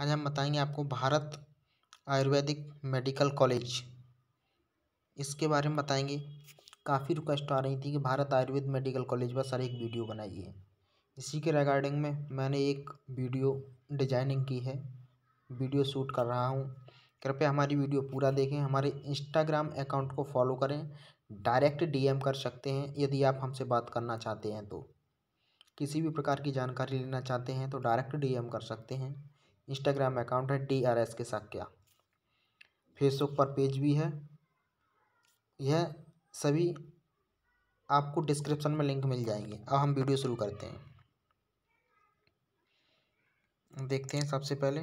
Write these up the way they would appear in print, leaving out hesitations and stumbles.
आज हम बताएंगे आपको भारत आयुर्वेदिक मेडिकल कॉलेज, इसके बारे में बताएंगे। काफ़ी रिक्वेस्ट आ रही थी कि भारत आयुर्वेद मेडिकल कॉलेज पर सर एक वीडियो बनाइए। इसी के रिगार्डिंग में मैंने एक वीडियो डिजाइनिंग की है, वीडियो शूट कर रहा हूँ। कृपया हमारी वीडियो पूरा देखें, हमारे इंस्टाग्राम अकाउंट को फॉलो करें, डायरेक्ट डीएम कर सकते हैं। यदि आप हमसे बात करना चाहते हैं तो किसी भी प्रकार की जानकारी लेना चाहते हैं तो डायरेक्ट डीएम कर सकते हैं। इंस्टाग्राम अकाउंट है DRS के साक्या, फेसबुक पर पेज भी है। यह सभी आपको डिस्क्रिप्शन में लिंक मिल जाएंगे। अब हम वीडियो शुरू करते हैं, देखते हैं। सबसे पहले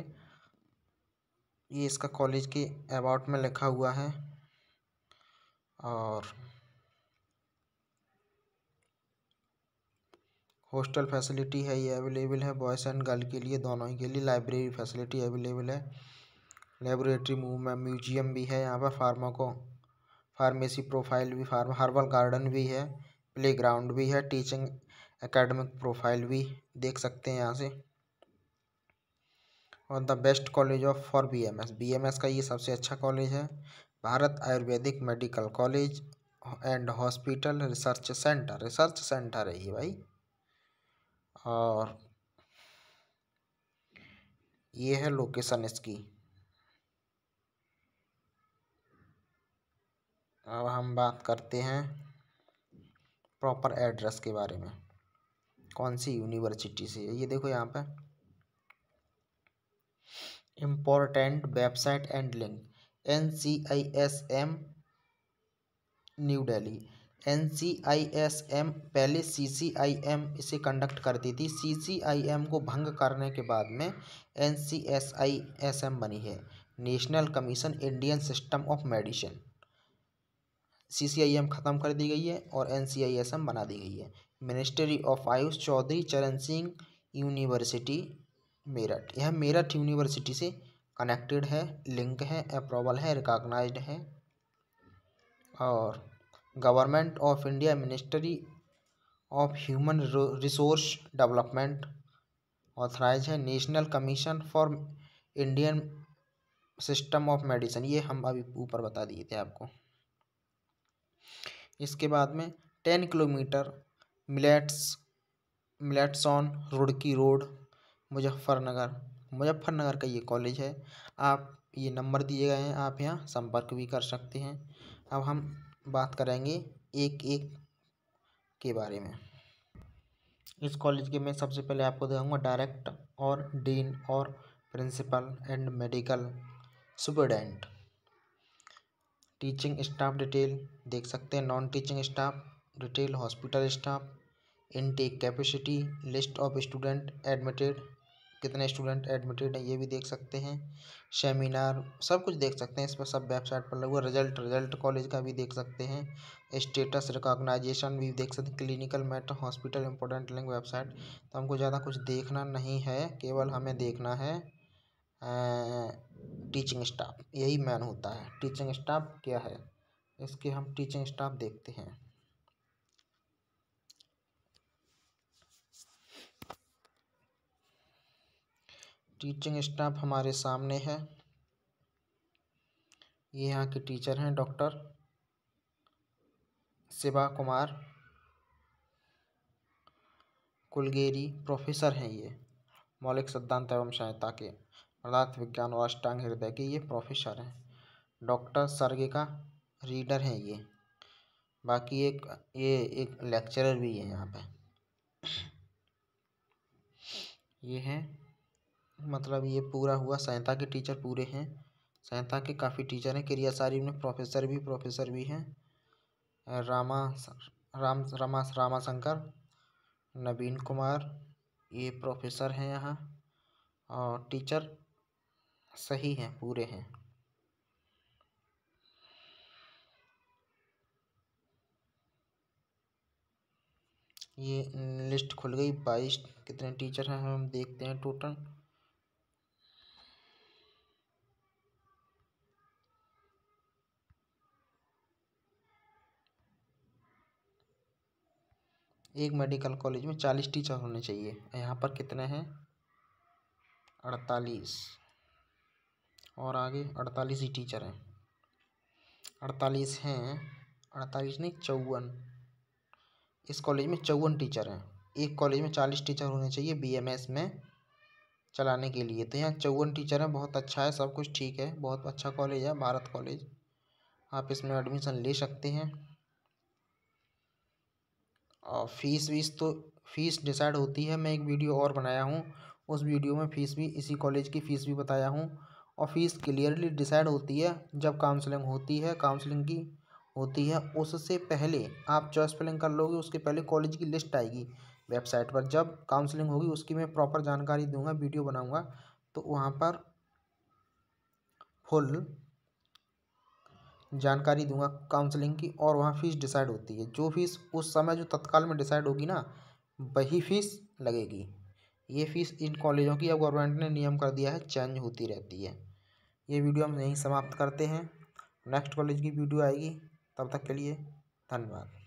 ये इसका कॉलेज के अबाउट में लिखा हुआ है और हॉस्टल फैसिलिटी है, ये अवेलेबल है बॉयज़ एंड गर्ल के लिए, दोनों ही के लिए। लाइब्रेरी फैसिलिटी अवेलेबल है, लेबोरेटरी म्यूजियम भी है यहाँ पर, फार्मेसी प्रोफाइल भी, हर्बल गार्डन भी है, प्लेग्राउंड भी है, टीचिंग एकेडमिक प्रोफाइल भी देख सकते हैं यहाँ से। और the best college of for BAMS का ये सबसे अच्छा कॉलेज है। Bharat Ayurvedic medical college and hospital research centre है ये भाई। और ये है लोकेशन इसकी। अब हम बात करते हैं प्रॉपर एड्रेस के बारे में, कौन सी यूनिवर्सिटी से है। ये देखो यहाँ पे important website and link, NCISM new Delhi. NCISM पहले CCIM इसे कंडक्ट करती थी, CCIM को भंग करने के बाद में NCSISM बनी है, national commission Indian system of medicine. CCIM ख़त्म कर दी गई है और NCISM बना दी गई है। मिनिस्ट्री ऑफ आयुष, चौधरी चरण सिंह यूनिवर्सिटी मेरठ, यह मेरठ यूनिवर्सिटी से कनेक्टेड है, लिंक है, अप्रूवल है, रिकॉग्नाइज्ड है। और government of India, ministry of human resource development authorise है, national commission for Indian system of medicine, ये हम अभी ऊपर बता दिए थे आपको। इसके बाद में 10 किलोमीटर मिलेट्सॉन रुड़की रोड, मुजफ्फरनगर का ये कॉलेज है। आप ये नंबर दिए गए हैं, आप यहाँ संपर्क भी कर सकते हैं। अब हम बात करेंगे एक एक के बारे में। इस कॉलेज के मैं सबसे पहले आपको दिखाऊंगा डायरेक्ट और डीन और principal and medical superintendent, teaching staff detail देख सकते हैं, non teaching staff detail, hospital staff, intake capacity, list of student admitted, कितने स्टूडेंट एडमिटेड हैं ये भी देख सकते हैं, सेमिनार, सब कुछ देख सकते हैं। इस पर सब वेबसाइट पर लगा हुआ, रिजल्ट कॉलेज का भी देख सकते हैं, स्टेटस, रिकॉग्नाइजेशन भी देख सकते हैं, clinical matter, hospital, important link, website. तो हमको ज़्यादा कुछ देखना नहीं है, केवल हमें देखना है टीचिंग स्टाफ, यही मैन होता है। टीचिंग स्टाफ क्या है, इसके हम टीचिंग स्टाफ देखते हैं। टीचिंग स्टाफ हमारे सामने है, ये यहाँ के टीचर हैं डॉक्टर शिवा कुमार कुलगेरी, प्रोफेसर हैं ये, मौलिक सिद्धांत एवं सहायता के, पदार्थ विज्ञान और अष्टांग हृदय के ये प्रोफेसर हैं। डॉक्टर सर्गिका रीडर हैं ये, बाकी एक लेक्चरर भी है यहाँ पे। ये हैं, मतलब ये पूरा हुआ, संहिता के टीचर पूरे हैं, संहिता के काफ़ी टीचर हैं। क्रियासारी में प्रोफेसर भी हैं। रामाशंकर नवीन कुमार, ये प्रोफेसर हैं यहाँ। और टीचर सही हैं, पूरे हैं। ये लिस्ट खुल गई 22, कितने टीचर हैं हम देखते हैं टोटल। एक मेडिकल कॉलेज में 40 टीचर होने चाहिए, यहाँ पर कितने हैं? 48। और आगे 48 ही टीचर हैं, 48 हैं, 48 नहीं 54। इस कॉलेज में 54 टीचर हैं। एक कॉलेज में 40 टीचर होने चाहिए बीएमएस में चलाने के लिए। तो यहाँ 54 टीचर हैं, बहुत अच्छा है, सब कुछ ठीक है, बहुत अच्छा कॉलेज है भारत कॉलेज। आप इसमें एडमिशन ले सकते हैं। और फीस तो फीस डिसाइड होती है, मैं एक वीडियो और बनाया हूँ, उस वीडियो में फ़ीस भी, इसी कॉलेज की फ़ीस भी बताया हूँ। और फीस क्लियरली डिसाइड होती है जब काउंसलिंग होती है, काउंसलिंग की होती है उससे पहले आप चॉइस फिलिंग कर लोगे, उसके पहले कॉलेज की लिस्ट आएगी वेबसाइट पर। जब काउंसलिंग होगी उसकी मैं प्रॉपर जानकारी दूंगा, वीडियो बनाऊंगा, तो वहाँ पर फुल जानकारी दूंगा काउंसलिंग की। और वहाँ फ़ीस डिसाइड होती है, जो फीस उस समय जो तत्काल में डिसाइड होगी ना, वही फ़ीस लगेगी। ये फ़ीस इन कॉलेजों की अब गवर्नमेंट ने नियम कर दिया है, चेंज होती रहती है। ये वीडियो हम यहीं समाप्त करते हैं, नेक्स्ट कॉलेज की वीडियो आएगी, तब तक के लिए धन्यवाद।